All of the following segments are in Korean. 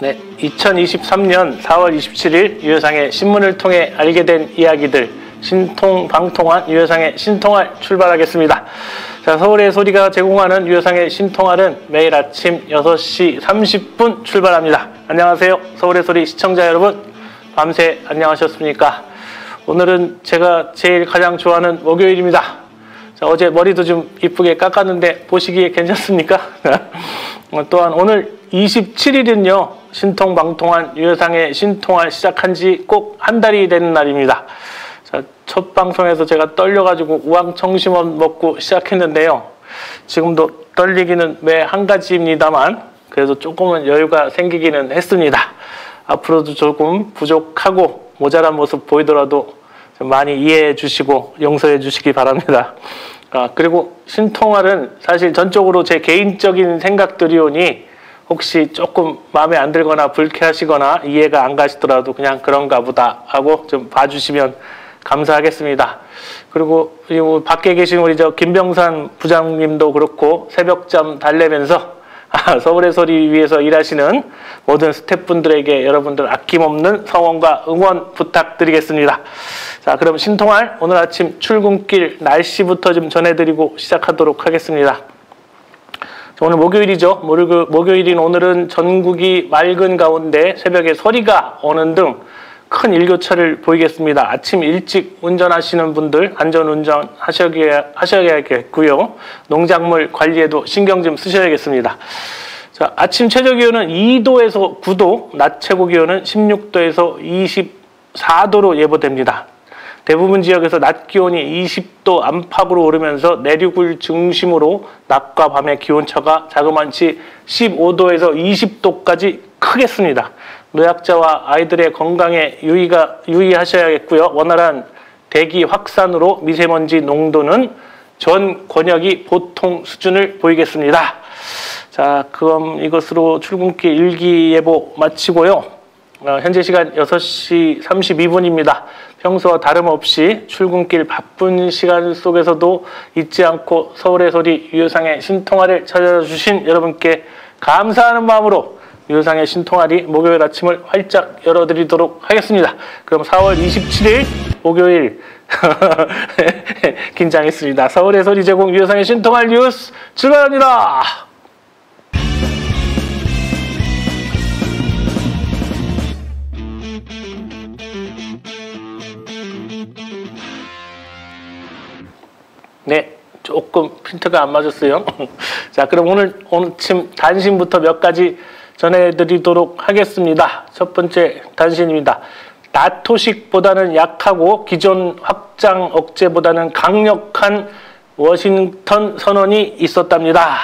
네, 2023년 4월 27일 류효상의 신문을 통해 알게 된 이야기들 신통방통한 류효상의 신통알 출발하겠습니다. 자, 서울의 소리가 제공하는 류효상의 신통알은 매일 아침 6시 30분 출발합니다. 안녕하세요, 서울의 소리 시청자 여러분, 밤새 안녕하셨습니까? 오늘은 제가 제일 가장 좋아하는 목요일입니다. 자, 어제 머리도 좀 이쁘게 깎았는데 보시기에 괜찮습니까? 또한 오늘 27일은요 신통방통한 류효상의 신통알 시작한 지 꼭 한 달이 되는 날입니다. 자, 첫 방송에서 제가 떨려가지고 우황청심원 먹고 시작했는데요. 지금도 떨리기는 매 한 가지입니다만 그래도 조금은 여유가 생기기는 했습니다. 앞으로도 조금 부족하고 모자란 모습 보이더라도 많이 이해해 주시고 용서해 주시기 바랍니다. 그리고 신통알은 사실 전적으로 제 개인적인 생각들이오니 혹시 조금 마음에 안 들거나 불쾌하시거나 이해가 안 가시더라도 그냥 그런가 보다 하고 좀 봐주시면 감사하겠습니다. 그리고 밖에 계신 우리 저 김병산 부장님도 그렇고 새벽잠 달래면서 서울의 소리 위에서 일하시는 모든 스태프분들에게 여러분들 아낌없는 성원과 응원 부탁드리겠습니다. 자, 그럼 신통알 오늘 아침 출근길 날씨부터 좀 전해드리고 시작하도록 하겠습니다. 오늘 목요일이죠. 목요일인 오늘은 전국이 맑은 가운데 새벽에 서리가 오는 등 큰 일교차를 보이겠습니다. 아침 일찍 운전하시는 분들 안전운전 하셔야겠고요. 농작물 관리에도 신경 좀 쓰셔야겠습니다. 자, 아침 최저기온은 2도에서 9도, 낮 최고기온은 16도에서 24도로 예보됩니다. 대부분 지역에서 낮 기온이 20도 안팎으로 오르면서 내륙을 중심으로 낮과 밤의 기온차가 자그만치 15도에서 20도까지 크겠습니다. 노약자와 아이들의 건강에 유의하셔야겠고요. 원활한 대기 확산으로 미세먼지 농도는 전 권역이 보통 수준을 보이겠습니다. 자, 그럼 이것으로 출근길 일기예보 마치고요. 현재 시간 6시 32분입니다. 평소와 다름없이 출근길 바쁜 시간 속에서도 잊지 않고 서울의 소리 류효상의 신통알을 찾아주신 여러분께 감사하는 마음으로 류효상의 신통알이 목요일 아침을 활짝 열어드리도록 하겠습니다. 그럼 4월 27일 목요일 긴장했습니다. 서울의 소리 제공 류효상의 신통알 뉴스 출발합니다. 네, 조금 핀트가 안 맞았어요. 자, 그럼 오늘 아침 단신부터 몇 가지 전해드리도록 하겠습니다. 첫 번째 단신입니다. 나토식보다는 약하고 기존 확장 억제보다는 강력한 워싱턴 선언이 있었답니다.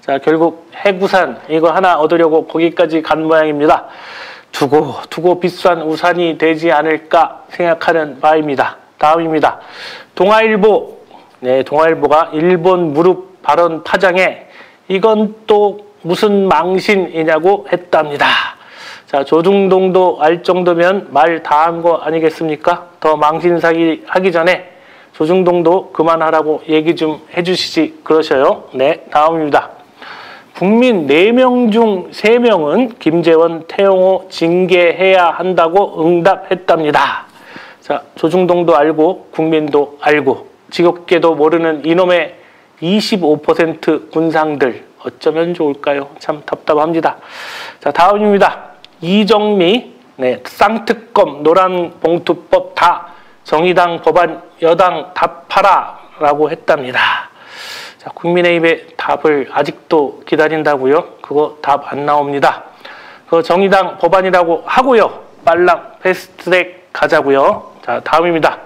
자, 결국 해구산 이거 하나 얻으려고 거기까지 간 모양입니다. 두고 비싼 우산이 되지 않을까 생각하는 바입니다. 다음입니다. 동아일보. 네, 동아일보가 일본 무릎 발언 파장에 이건 또 무슨 망신이냐고 했답니다. 자, 조중동도 알 정도면 말 다 한 거 아니겠습니까? 더 망신 사기 하기 전에 조중동도 그만하라고 얘기 좀 해주시지 그러셔요. 네, 다음입니다. 국민 4명 중 3명은 김재원, 태영호 징계해야 한다고 응답했답니다. 자, 조중동도 알고 국민도 알고 지겹게도 모르는 이놈의 25% 군상들 어쩌면 좋을까요? 참 답답합니다. 자, 다음입니다. 이정미, 네, 쌍특검, 노란봉투법 다 정의당 법안 여당 답하라라고 했답니다. 자, 국민의힘의 답을 아직도 기다린다고요? 그거 답 안 나옵니다. 그 정의당 법안이라고 하고요. 빨랑 패스트트랙 가자고요. 자, 다음입니다.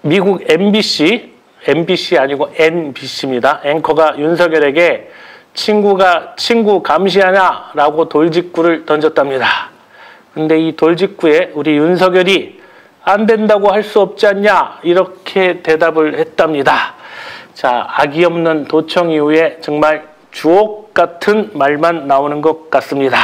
미국 MBC 아니고 NBC입니다. 앵커가 윤석열에게 친구가 친구 감시하냐라고 돌직구를 던졌답니다. 근데 이 돌직구에 우리 윤석열이 안 된다고 할 수 없지 않냐 이렇게 대답을 했답니다. 자, 악의 없는 도청 이후에 정말 주옥 같은 말만 나오는 것 같습니다.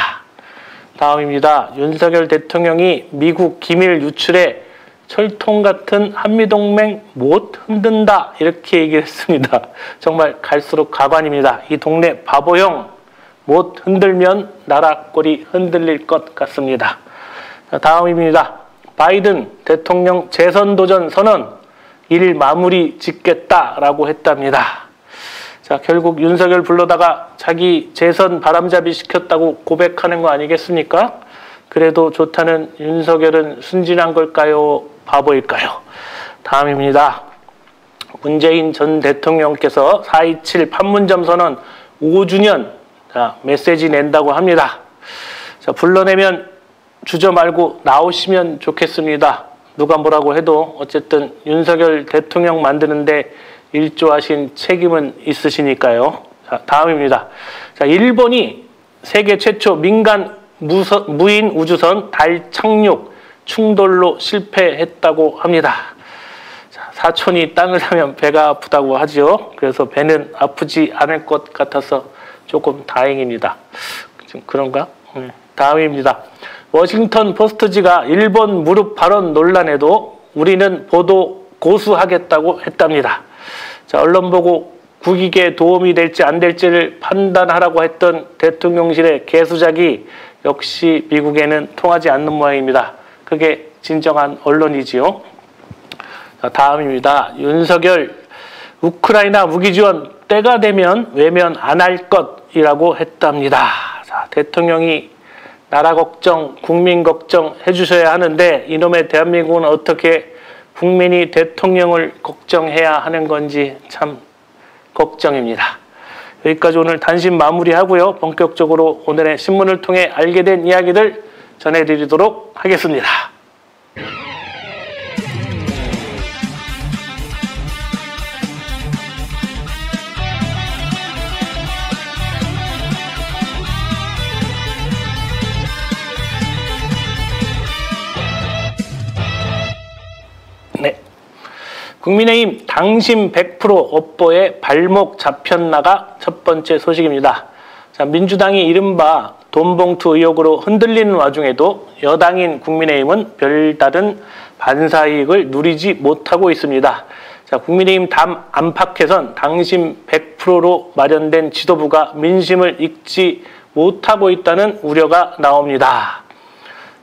다음입니다. 윤석열 대통령이 미국 기밀 유출에 철통 같은 한미동맹 못 흔든다 이렇게 얘기했습니다. 정말 갈수록 가관입니다. 이 동네 바보형 못 흔들면 나라 꼴이 흔들릴 것 같습니다. 다음입니다. 바이든 대통령 재선 도전 선언 일 마무리 짓겠다라고 했답니다. 자, 결국 윤석열 불러다가 자기 재선 바람잡이 시켰다고 고백하는 거 아니겠습니까? 그래도 좋다는 윤석열은 순진한 걸까요? 바보일까요? 다음입니다. 문재인 전 대통령께서 4.27 판문점 선언 5주년 메시지 낸다고 합니다. 자, 불러내면 주저 말고 나오시면 좋겠습니다. 누가 뭐라고 해도 어쨌든 윤석열 대통령 만드는데 일조하신 책임은 있으시니까요. 자, 다음입니다. 자, 일본이 세계 최초 민간 무인 우주선 달 착륙 충돌로 실패했다고 합니다. 자, 사촌이 땅을 사면 배가 아프다고 하죠. 그래서 배는 아프지 않을 것 같아서 조금 다행입니다. 좀 그런가? 네. 다음입니다. 워싱턴 포스트지가 일본 무릎 발언 논란에도 우리는 보도 고수하겠다고 했답니다. 자, 언론 보고 국익에 도움이 될지 안 될지를 판단하라고 했던 대통령실의 개수작이 역시 미국에는 통하지 않는 모양입니다. 그게 진정한 언론이지요. 자, 다음입니다. 윤석열 우크라이나 무기 지원 때가 되면 외면 안 할 것이라고 했답니다. 자, 대통령이 나라 걱정, 국민 걱정 해주셔야 하는데 이놈의 대한민국은 어떻게 국민이 대통령을 걱정해야 하는 건지 참 걱정입니다. 여기까지 오늘 단신 마무리하고요. 본격적으로 오늘의 신문을 통해 알게 된 이야기들 전해드리도록 하겠습니다. 국민의힘 당심 100% 업보에 발목 잡혔나가 첫 번째 소식입니다. 자, 민주당이 이른바 돈봉투 의혹으로 흔들리는 와중에도 여당인 국민의힘은 별다른 반사이익을 누리지 못하고 있습니다. 자, 국민의힘 당 안팎에선 당심 100%로 마련된 지도부가 민심을 읽지 못하고 있다는 우려가 나옵니다.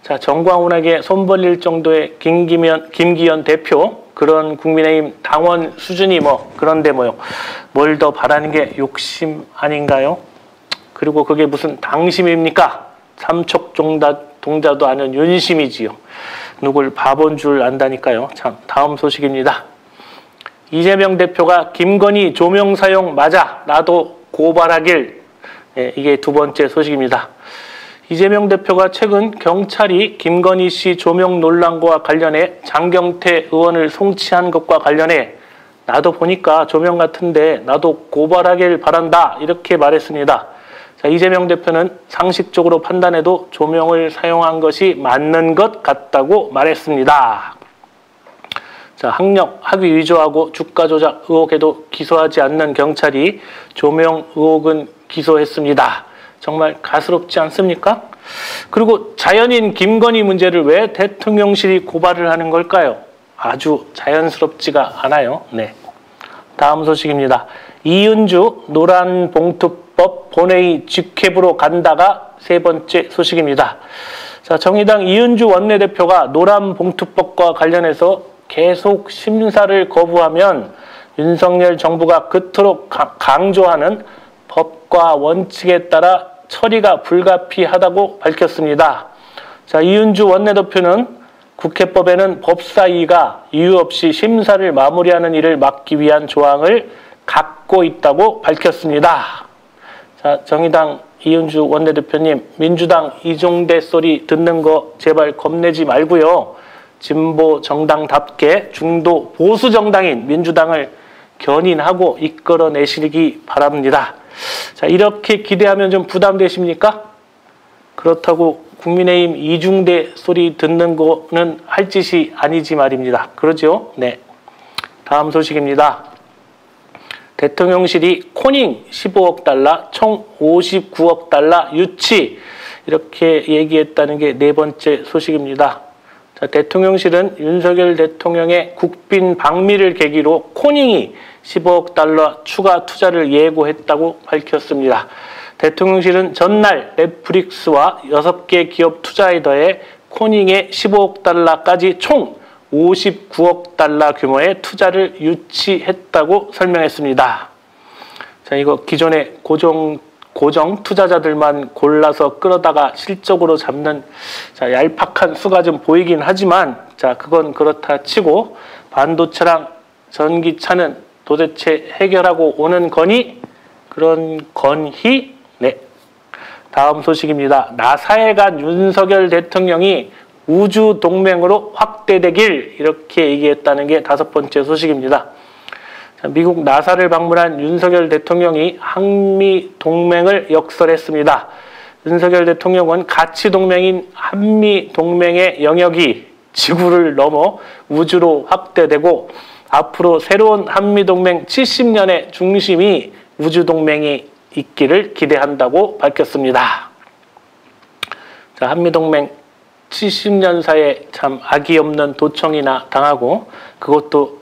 자, 정광훈에게 손 벌릴 정도의 김기현 대표, 그런 국민의힘 당원 수준이 그런데 뭐요. 뭘 더 바라는 게 욕심 아닌가요? 그리고 그게 무슨 당심입니까? 삼척동자도 아는 윤심이지요. 누굴 바본 줄 안다니까요. 참, 다음 소식입니다. 이재명 대표가 김건희 조명 사용 맞아, 나도 고발하길. 네, 이게 두 번째 소식입니다. 이재명 대표가 최근 경찰이 김건희 씨 조명 논란과 관련해 장경태 의원을 송치한 것과 관련해 나도 보니까 조명 같은데 나도 고발하길 바란다 이렇게 말했습니다. 자, 이재명 대표는 상식적으로 판단해도 조명을 사용한 것이 맞는 것 같다고 말했습니다. 자, 학위 위조하고 주가 조작 의혹에도 기소하지 않는 경찰이 조명 의혹은 기소했습니다. 정말 가스럽지 않습니까? 그리고 자연인 김건희 문제를 왜 대통령실이 고발을 하는 걸까요? 아주 자연스럽지가 않아요. 네. 다음 소식입니다. 이은주 노란봉투법 본회의 직회부로 간다가 세 번째 소식입니다. 자, 정의당 이은주 원내대표가 노란봉투법과 관련해서 계속 심사를 거부하면 윤석열 정부가 그토록 강조하는 법과 원칙에 따라 처리가 불가피하다고 밝혔습니다. 자, 이은주 원내대표는 국회법에는 법사위가 이유 없이 심사를 마무리하는 일을 막기 위한 조항을 갖고 있다고 밝혔습니다. 자, 정의당 이은주 원내대표님, 민주당 이종대 소리 듣는 거 제발 겁내지 말고요. 진보 정당답게 중도 보수 정당인 민주당을 견인하고 이끌어내시기 바랍니다. 자, 이렇게 기대하면 좀 부담되십니까? 그렇다고 국민의힘 이중대 소리 듣는 거는 할 짓이 아니지 말입니다. 그러죠? 네. 다음 소식입니다. 대통령실이 코닝 15억 달러, 총 59억 달러 유치 이렇게 얘기했다는 게 네 번째 소식입니다. 자, 대통령실은 윤석열 대통령의 국빈 방미를 계기로 코닝이 15억 달러 추가 투자를 예고했다고 밝혔습니다. 대통령실은 전날 넷플릭스와 6개 기업 투자에 더해 코닝의 15억 달러까지 총 59억 달러 규모의 투자를 유치했다고 설명했습니다. 자, 이거 기존의 고정 투자자들만 골라서 끌어다가 실적으로 잡는 자, 얄팍한 수가 좀 보이긴 하지만 자, 그건 그렇다 치고 반도체랑 전기차는 도대체 해결하고 오는 거니? 그런 건희? 네. 다음 소식입니다. 나사에 간 윤석열 대통령이 우주 동맹으로 확대되길 이렇게 얘기했다는 게 다섯 번째 소식입니다. 미국 나사를 방문한 윤석열 대통령이 한미 동맹을 역설했습니다. 윤석열 대통령은 가치 동맹인 한미 동맹의 영역이 지구를 넘어 우주로 확대되고 앞으로 새로운 한미 동맹 70년의 중심이 우주 동맹이 있기를 기대한다고 밝혔습니다. 자, 한미 동맹 70년 사이에 참 악의 없는 도청이나 당하고 그것도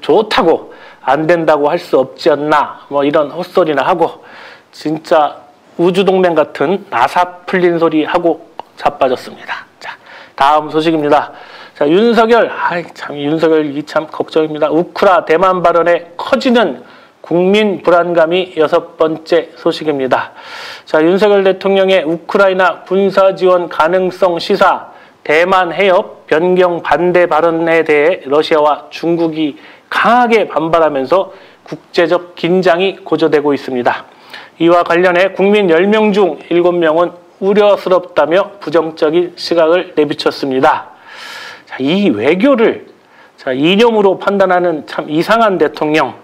좋다고 안 된다고 할 수 없지 않나 뭐 이런 헛소리나 하고 진짜 우주동맹 같은 나사 풀린 소리 하고 자빠졌습니다. 자, 다음 소식입니다. 자, 윤석열, 윤석열이 참 걱정입니다. 우크라 대만 발언에 커지는 국민 불안감이 여섯 번째 소식입니다. 자, 윤석열 대통령의 우크라이나 군사 지원 가능성 시사, 대만 해협 변경 반대 발언에 대해 러시아와 중국이 강하게 반발하면서 국제적 긴장이 고조되고 있습니다. 이와 관련해 국민 10명 중 7명은 우려스럽다며 부정적인 시각을 내비쳤습니다. 자, 이 외교를 자, 이념으로 판단하는 참 이상한 대통령,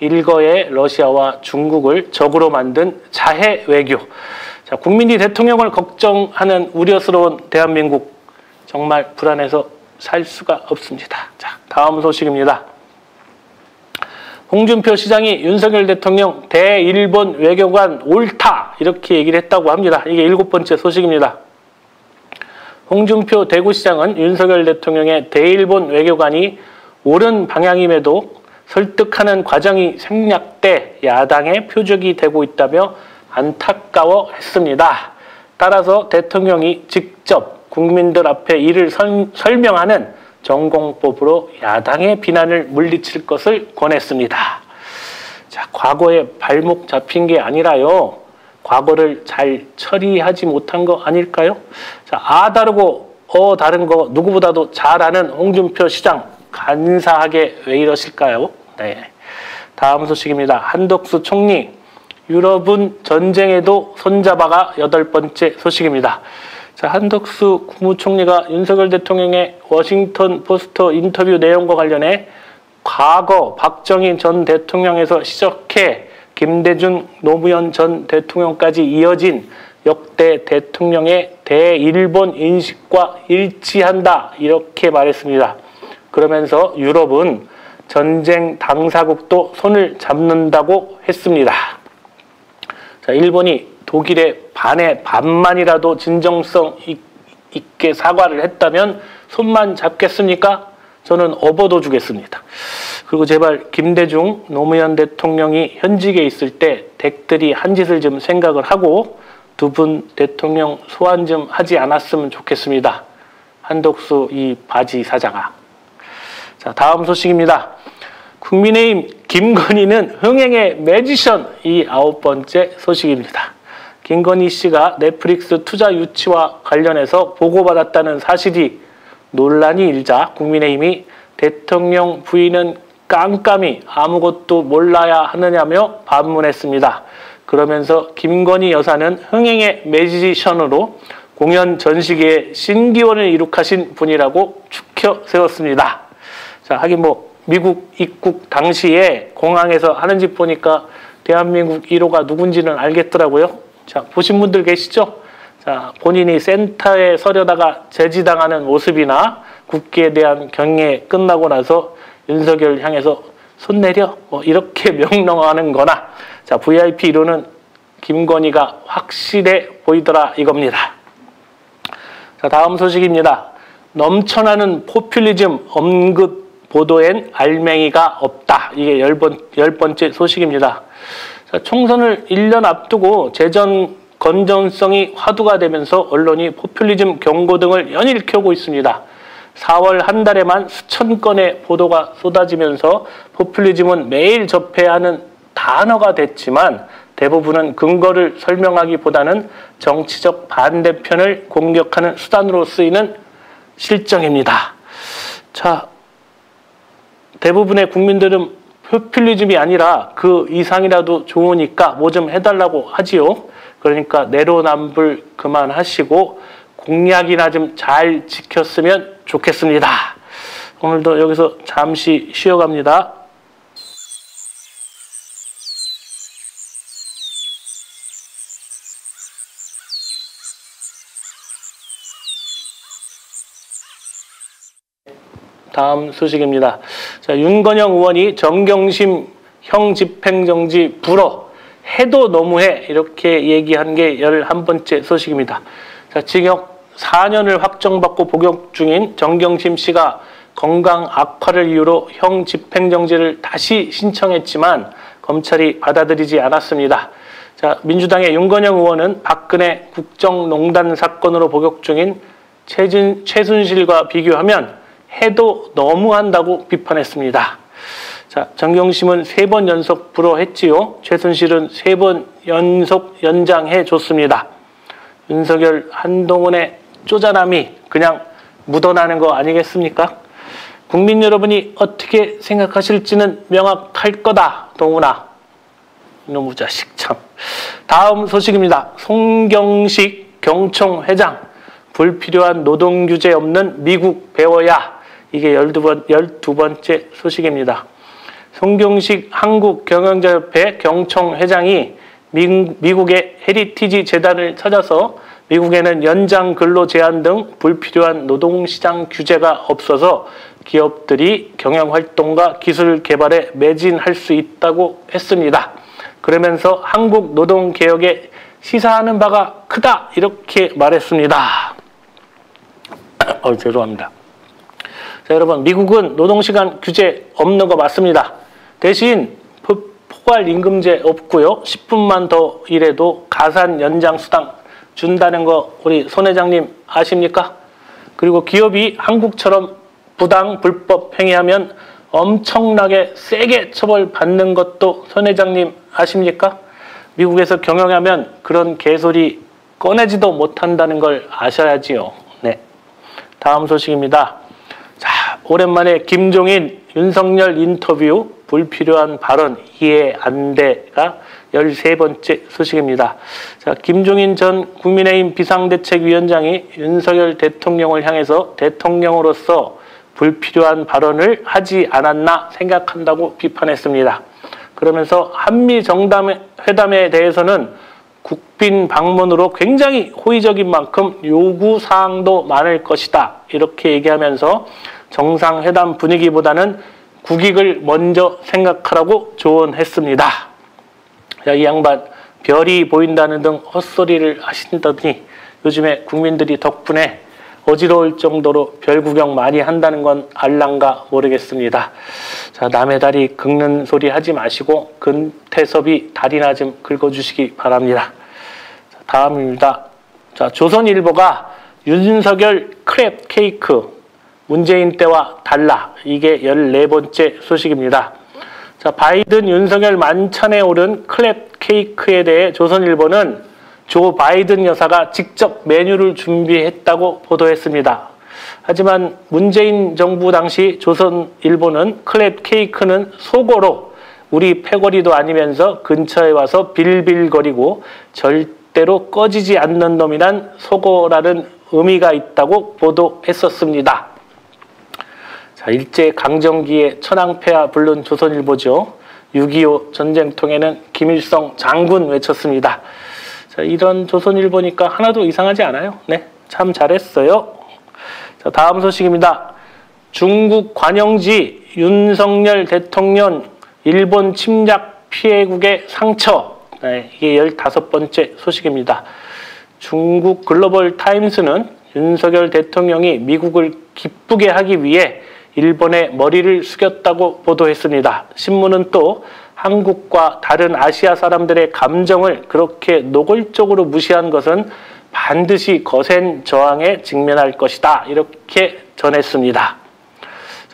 일거에 러시아와 중국을 적으로 만든 자해 외교. 자, 국민이 대통령을 걱정하는 우려스러운 대한민국, 정말 불안해서 살 수가 없습니다. 자, 다음 소식입니다. 홍준표 시장이 윤석열 대통령 대일본 외교관 옳다 이렇게 얘기를 했다고 합니다. 이게 일곱 번째 소식입니다. 홍준표 대구시장은 윤석열 대통령의 대일본 외교관이 옳은 방향임에도 설득하는 과정이 생략돼 야당의 표적이 되고 있다며 안타까워했습니다. 따라서 대통령이 직접 국민들 앞에 이를 설명하는 전공법으로 야당의 비난을 물리칠 것을 권했습니다. 자, 과거에 발목 잡힌 게 아니라요. 과거를 잘 처리하지 못한 거 아닐까요? 자, 아 다르고 어 다른 거 누구보다도 잘 아는 홍준표 시장, 간사하게 왜 이러실까요? 네. 다음 소식입니다. 한덕수 총리, 유럽은 전쟁에도 손잡아가 여덟 번째 소식입니다. 자, 한덕수 국무총리가 윤석열 대통령의 워싱턴 포스트 인터뷰 내용과 관련해 과거 박정희 전 대통령에서 시작해 김대중, 노무현 전 대통령까지 이어진 역대 대통령의 대일본 인식과 일치한다 이렇게 말했습니다. 그러면서 유럽은 전쟁 당사국도 손을 잡는다고 했습니다. 자, 일본이 독일의 반의 반만이라도 진정성 있게 사과를 했다면 손만 잡겠습니까? 저는 업어도 주겠습니다. 그리고 제발 김대중, 노무현 대통령이 현직에 있을 때 댁들이 한 짓을 좀 생각을 하고 두 분 대통령 소환 좀 하지 않았으면 좋겠습니다. 한덕수 이 바지 사장아. 자, 다음 소식입니다. 국민의힘 김건희는 흥행의 매지션, 이 아홉 번째 소식입니다. 김건희 씨가 넷플릭스 투자 유치와 관련해서 보고받았다는 사실이 논란이 일자 국민의힘이 대통령 부인은 깜깜이 아무것도 몰라야 하느냐며 반문했습니다. 그러면서 김건희 여사는 흥행의 매지션으로 공연 전시계의 신기원을 이룩하신 분이라고 추켜 세웠습니다. 자, 하긴 뭐 미국 입국 당시에 공항에서 하는 짓 보니까 대한민국 1호가 누군지는 알겠더라고요. 자, 보신 분들 계시죠? 자, 본인이 센터에 서려다가 제지당하는 모습이나 국기에 대한 경례 끝나고 나서 윤석열 향해서 손 내려 뭐 이렇게 명령하는 거나, 자 VIP 1호는 김건희가 확실해 보이더라 이겁니다. 자 다음 소식입니다. 넘쳐나는 포퓰리즘 언급 보도엔 알맹이가 없다. 이게 열 번째 소식입니다. 자, 총선을 1년 앞두고 재정 건전성이 화두가 되면서 언론이 포퓰리즘 경고 등을 연일 켜고 있습니다. 4월 한 달에만 수천 건의 보도가 쏟아지면서 포퓰리즘은 매일 접해야 하는 단어가 됐지만 대부분은 근거를 설명하기보다는 정치적 반대편을 공격하는 수단으로 쓰이는 실정입니다. 자, 대부분의 국민들은 포퓰리즘이 아니라 그 이상이라도 좋으니까 뭐 좀 해달라고 하지요. 그러니까 내로남불 그만하시고 공약이나 좀 잘 지켰으면 좋겠습니다. 오늘도 여기서 잠시 쉬어갑니다. 다음 소식입니다. 자, 윤건영 의원이 정경심 형 집행정지 불어 해도 너무해 이렇게 얘기한 게 11번째 소식입니다. 자, 징역 4년을 확정받고 복역 중인 정경심 씨가 건강 악화를 이유로 형 집행정지를 다시 신청했지만 검찰이 받아들이지 않았습니다. 자, 민주당의 윤건영 의원은 박근혜 국정농단 사건으로 복역 중인 최순실과 비교하면 해도 너무한다고 비판했습니다. 자, 정경심은 3번 연속 불허했지요. 최순실은 3번 연속 연장해줬습니다. 윤석열, 한동훈의 쪼잔함이 그냥 묻어나는 거 아니겠습니까? 국민 여러분이 어떻게 생각하실지는 명확할 거다, 동훈아. 이놈의 자식 참. 다음 소식입니다. 송경식 경총 회장. 불필요한 노동 규제 없는 미국 배워야. 이게 12번째 소식입니다. 송경식 한국경영자협회 경청 회장이 미국의 헤리티지 재단을 찾아서 미국에는 연장 근로 제한 등 불필요한 노동시장 규제가 없어서 기업들이 경영활동과 기술 개발에 매진할 수 있다고 했습니다. 그러면서 한국 노동개혁에 시사하는 바가 크다 이렇게 말했습니다. 죄송합니다. 자, 여러분, 미국은 노동시간 규제 없는 거 맞습니다. 대신 포괄임금제 없고요. 10분만 더 일해도 가산 연장 수당 준다는 거 우리 손 회장님 아십니까? 그리고 기업이 한국처럼 부당 불법 행위하면 엄청나게 세게 처벌받는 것도 손 회장님 아십니까? 미국에서 경영하면 그런 개소리 꺼내지도 못한다는 걸 아셔야지요. 네, 다음 소식입니다. 자, 오랜만에 김종인, 윤석열 인터뷰 불필요한 발언 이해 안 돼가 13번째 소식입니다. 자, 김종인 전 국민의힘 비상대책위원장이 윤석열 대통령을 향해서 대통령으로서 불필요한 발언을 하지 않았나 생각한다고 비판했습니다. 그러면서 한미 정상회담에 대해서는 국빈 방문으로 굉장히 호의적인 만큼 요구사항도 많을 것이다. 이렇게 얘기하면서 정상회담 분위기보다는 국익을 먼저 생각하라고 조언했습니다. 자, 이 양반 별이 보인다는 등 헛소리를 하신다더니 요즘에 국민들이 덕분에 어지러울 정도로 별 구경 많이 한다는 건 알란가 모르겠습니다. 자, 남의 다리 긁는 소리 하지 마시고 근태섭이 다리나 좀 긁어주시기 바랍니다. 자, 다음입니다. 자, 조선일보가 윤석열 크랩 케이크 문재인 때와 달라. 이게 14번째 소식입니다. 자, 바이든 윤석열 만찬에 오른 크랩 케이크에 대해 조선일보는 조 바이든 여사가 직접 메뉴를 준비했다고 보도했습니다. 하지만 문재인 정부 당시 조선일보는 클랩 케이크는 속어로 우리 패거리도 아니면서 근처에 와서 빌빌거리고 절대로 꺼지지 않는 놈이란 속어라는 의미가 있다고 보도했었습니다. 자, 일제강점기에 천황폐하 불른 조선일보죠. 6.25 전쟁통에는 김일성 장군 외쳤습니다. 자, 이런 조선일보니까 하나도 이상하지 않아요. 네, 참 잘했어요. 자, 다음 소식입니다. 중국 관영지, 윤석열 대통령 일본 침략 피해국의 상처. 네, 이게 15번째 소식입니다. 중국 글로벌 타임스는 윤석열 대통령이 미국을 기쁘게 하기 위해 일본의 머리를 숙였다고 보도했습니다. 신문은 또 한국과 다른 아시아 사람들의 감정을 그렇게 노골적으로 무시한 것은 반드시 거센 저항에 직면할 것이다, 이렇게 전했습니다.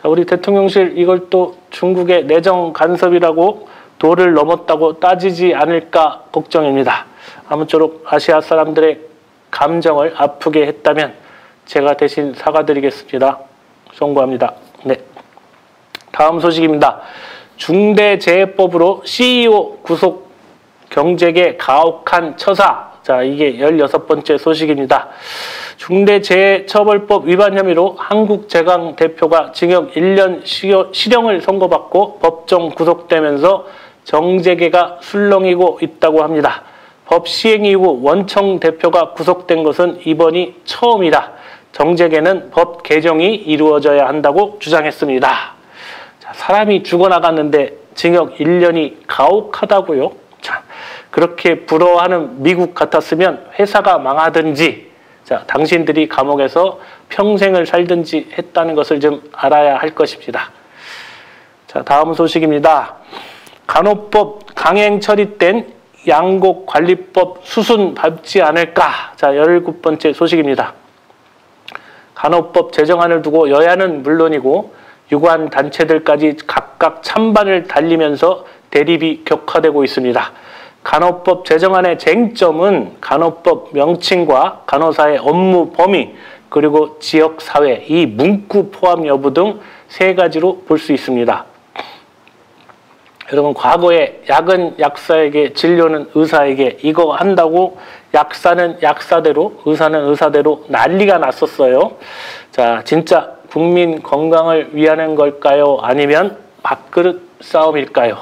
자, 우리 대통령실 이걸 또 중국의 내정 간섭이라고 도를 넘었다고 따지지 않을까 걱정입니다. 아무쪼록 아시아 사람들의 감정을 아프게 했다면 제가 대신 사과드리겠습니다. 송구합니다. 네, 다음 소식입니다. 중대재해법으로 CEO 구속, 경제계 가혹한 처사. 자, 이게 16번째 소식입니다. 중대재해처벌법 위반 혐의로 한국제강 대표가 징역 1년 실형을 선고받고 법정 구속되면서 정재계가 술렁이고 있다고 합니다. 법 시행 이후 원청 대표가 구속된 것은 이번이 처음이다. 정재계는 법 개정이 이루어져야 한다고 주장했습니다. 자, 사람이 죽어나갔는데 징역 1년이 가혹하다고요? 자, 그렇게 부러워하는 미국 같았으면 회사가 망하든지, 자, 당신들이 감옥에서 평생을 살든지 했다는 것을 좀 알아야 할 것입니다. 자, 다음 소식입니다. 간호법 강행 처리된 양곡관리법 수순 밟지 않을까? 자, 19번째 소식입니다. 간호법 제정안을 두고 여야는 물론이고 유관 단체들까지 각각 찬반을 달리면서 대립이 격화되고 있습니다. 간호법 제정안의 쟁점은 간호법 명칭과 간호사의 업무 범위, 그리고 지역사회, 이 문구 포함 여부 등 3가지로 볼 수 있습니다. 여러분, 과거에 약은 약사에게, 진료는 의사에게, 이거 한다고 약사는 약사대로, 의사는 의사대로 난리가 났었어요. 자, 진짜 국민 건강을 위하는 걸까요? 아니면 밥그릇 싸움일까요?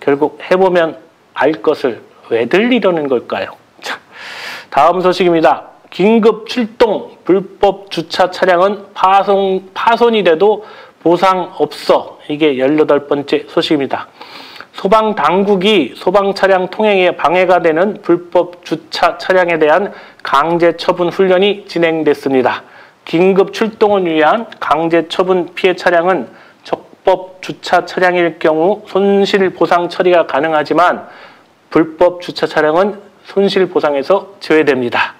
결국 해보면 알 것을 왜 들리려는 걸까요? 자, 다음 소식입니다. 긴급 출동, 불법 주차 차량은 파손이 돼도 보상 없어. 이게 18번째 소식입니다. 소방당국이 소방차량 통행에 방해가 되는 불법 주차 차량에 대한 강제 처분 훈련이 진행됐습니다. 긴급 출동을 위한 강제 처분 피해 차량은 적법 주차 차량일 경우 손실보상 처리가 가능하지만 불법 주차 차량은 손실보상에서 제외됩니다.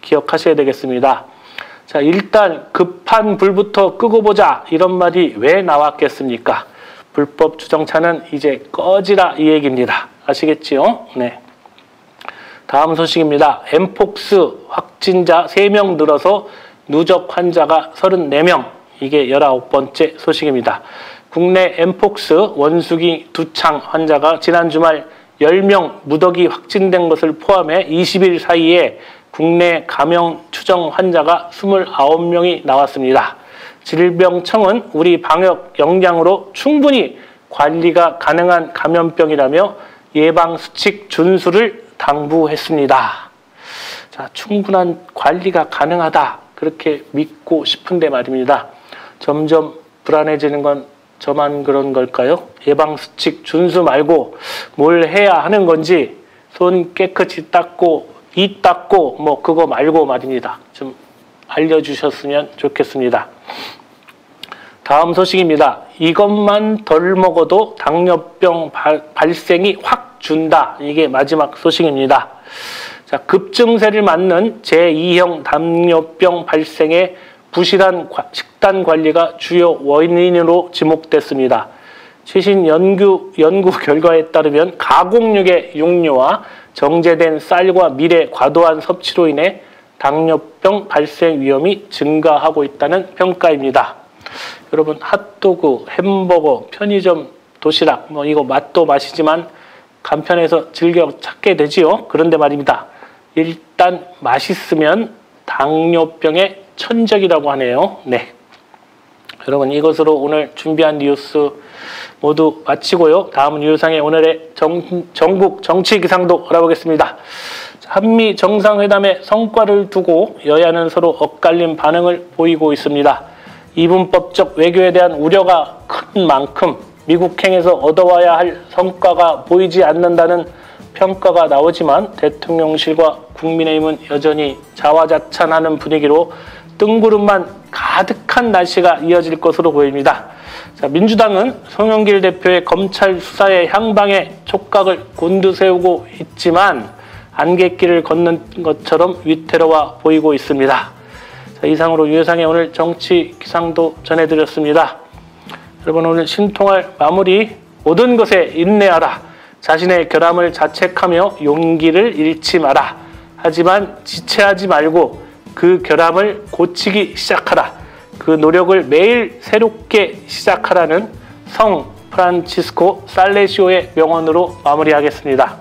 기억하셔야 되겠습니다. 자, 일단 급한 불부터 끄고 보자, 이런 말이 왜 나왔겠습니까? 불법 주정차는 이제 꺼지라, 이 얘기입니다. 아시겠지요? 네. 다음 소식입니다. 엠폭스 확진자 3명 늘어서 누적 환자가 34명. 이게 19번째 소식입니다. 국내 엠폭스 원숭이 두창 환자가 지난 주말 10명 무더기 확진된 것을 포함해 20일 사이에 국내 감염 추정 환자가 29명이 나왔습니다. 질병청은 우리 방역 역량으로 충분히 관리가 가능한 감염병이라며 예방수칙 준수를 당부했습니다. 자, 충분한 관리가 가능하다, 그렇게 믿고 싶은데 말입니다. 점점 불안해지는 건 저만 그런 걸까요? 예방수칙 준수 말고 뭘 해야 하는 건지, 손 깨끗이 닦고 이 닦고 뭐 그거 말고 말입니다. 좀 알려주셨으면 좋겠습니다. 다음 소식입니다. 이것만 덜 먹어도 당뇨병 발생이 확 준다. 이게 마지막 소식입니다. 자, 급증세를 맞는 제2형 당뇨병 발생의 부실한 식단 관리가 주요 원인으로 지목됐습니다. 최신 연구 결과에 따르면 가공육의 육류와 정제된 쌀과 밀의 과도한 섭취로 인해 당뇨병 발생 위험이 증가하고 있다는 평가입니다. 여러분, 핫도그, 햄버거, 편의점, 도시락, 뭐 이거 맛도 맛이지만 간편해서 즐겨 찾게 되지요. 그런데 말입니다. 일단 맛있으면 당뇨병의 천적이라고 하네요. 네, 여러분, 이것으로 오늘 준비한 뉴스 모두 마치고요. 다음은 류효상의 오늘의 전국 정치 기상도 알아보겠습니다. 한미 정상회담의 성과를 두고 여야는 서로 엇갈린 반응을 보이고 있습니다. 이분법적 외교에 대한 우려가 큰 만큼 미국행에서 얻어와야 할 성과가 보이지 않는다는 평가가 나오지만 대통령실과 국민의힘은 여전히 자화자찬하는 분위기로 뜬구름만 가득한 날씨가 이어질 것으로 보입니다. 자, 민주당은 송영길 대표의 검찰 수사의 향방에 촉각을 곤두세우고 있지만 안갯길을 걷는 것처럼 위태로워 보이고 있습니다. 자, 이상으로 류효상의 오늘 정치 기상도 전해드렸습니다. 여러분 오늘 신통할 마무리, 모든 것에 인내하라. 자신의 결함을 자책하며 용기를 잃지 마라. 하지만 지체하지 말고 그 결함을 고치기 시작하라. 그 노력을 매일 새롭게 시작하라는 성 프란치스코 살레시오의 명언으로 마무리하겠습니다.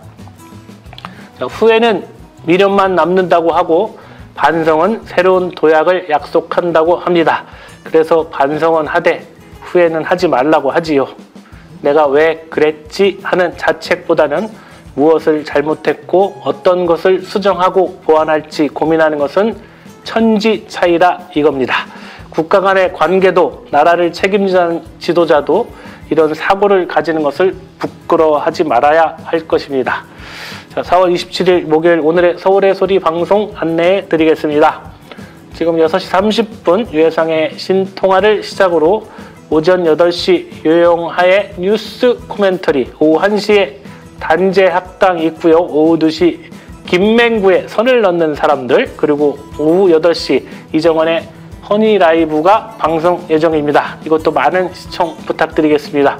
자, 후회는 미련만 남는다고 하고 반성은 새로운 도약을 약속한다고 합니다. 그래서 반성은 하되 후회는 하지 말라고 하지요. 내가 왜 그랬지 하는 자책보다는 무엇을 잘못했고 어떤 것을 수정하고 보완할지 고민하는 것은 천지 차이라 이겁니다. 국가 간의 관계도 나라를 책임지는 지도자도 이런 사고를 가지는 것을 부끄러워하지 말아야 할 것입니다. 자, 4월 27일 목요일 오늘의 서울의 소리 방송 안내해 드리겠습니다. 지금 6시 30분 류효상의 신통화를 시작으로 오전 8시 요영하의 뉴스 코멘터리, 오후 1시에 단재학당 있고요. 오후 2시 김맹구의 선을 넣는 사람들, 그리고 오후 8시 이정원의 허니라이브가 방송 예정입니다. 이것도 많은 시청 부탁드리겠습니다.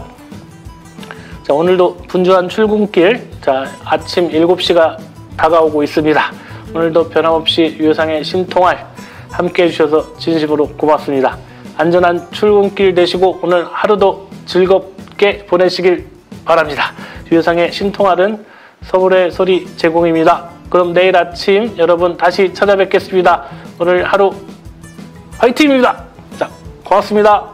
자, 오늘도 분주한 출근길, 자, 아침 7시가 다가오고 있습니다. 오늘도 변함없이 류효상의 신통할 함께해 주셔서 진심으로 고맙습니다. 안전한 출근길 되시고 오늘 하루도 즐겁게 보내시길 바랍니다. 류효상의 신통할은 서울의 소리 제공입니다. 그럼 내일 아침 여러분 다시 찾아뵙겠습니다. 오늘 하루 화이팅입니다. 자, 고맙습니다.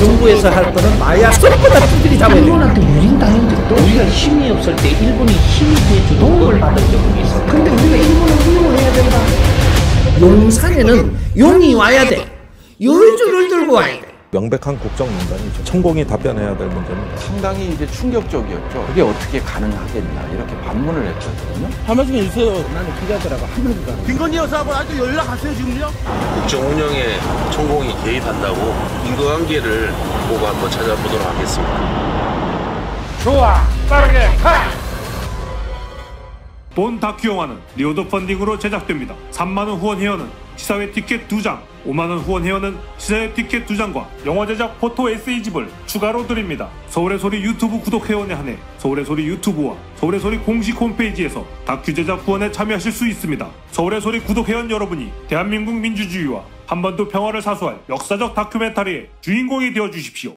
정부에서 할 거는 마약 썩보다 뚜들이 잡아야 돼. 일본한테 무린당했는데도 우리가 힘이 없을 때 일본이 힘이 돼주는 도움을 받은 적이 있어. 근데 우리가 일본을 훌륭을 해야 된다. 용산에는 용이 와야 돼. 용주를 들고 와야 돼. 명백한 국정농단이죠. 천공이 답변해야 될 문제입니다. 상당히 이제 충격적이었죠. 그게 어떻게 가능하겠나 이렇게 반문을 했거든요. 하면서 있어요. 나는 기자들하고 하면서. 김건희 여사하고 아직도 연락하세요 지금요? 국정 운영에 천공이 개입한다고 인과관계를 보고 한번 찾아보도록 하겠습니다. 좋아, 빠르게 가. 본 다큐 영화는 리오더 펀딩으로 제작됩니다. 3만원 후원 회원은 시사회 티켓 2장, 5만원 후원 회원은 시사회 티켓 2장과 영화 제작 포토 에세이집을 추가로 드립니다. 서울의 소리 유튜브 구독 회원에 한해 서울의 소리 유튜브와 서울의 소리 공식 홈페이지에서 다큐 제작 후원에 참여하실 수 있습니다. 서울의 소리 구독 회원 여러분이 대한민국 민주주의와 한반도 평화를 사수할 역사적 다큐멘터리의 주인공이 되어주십시오.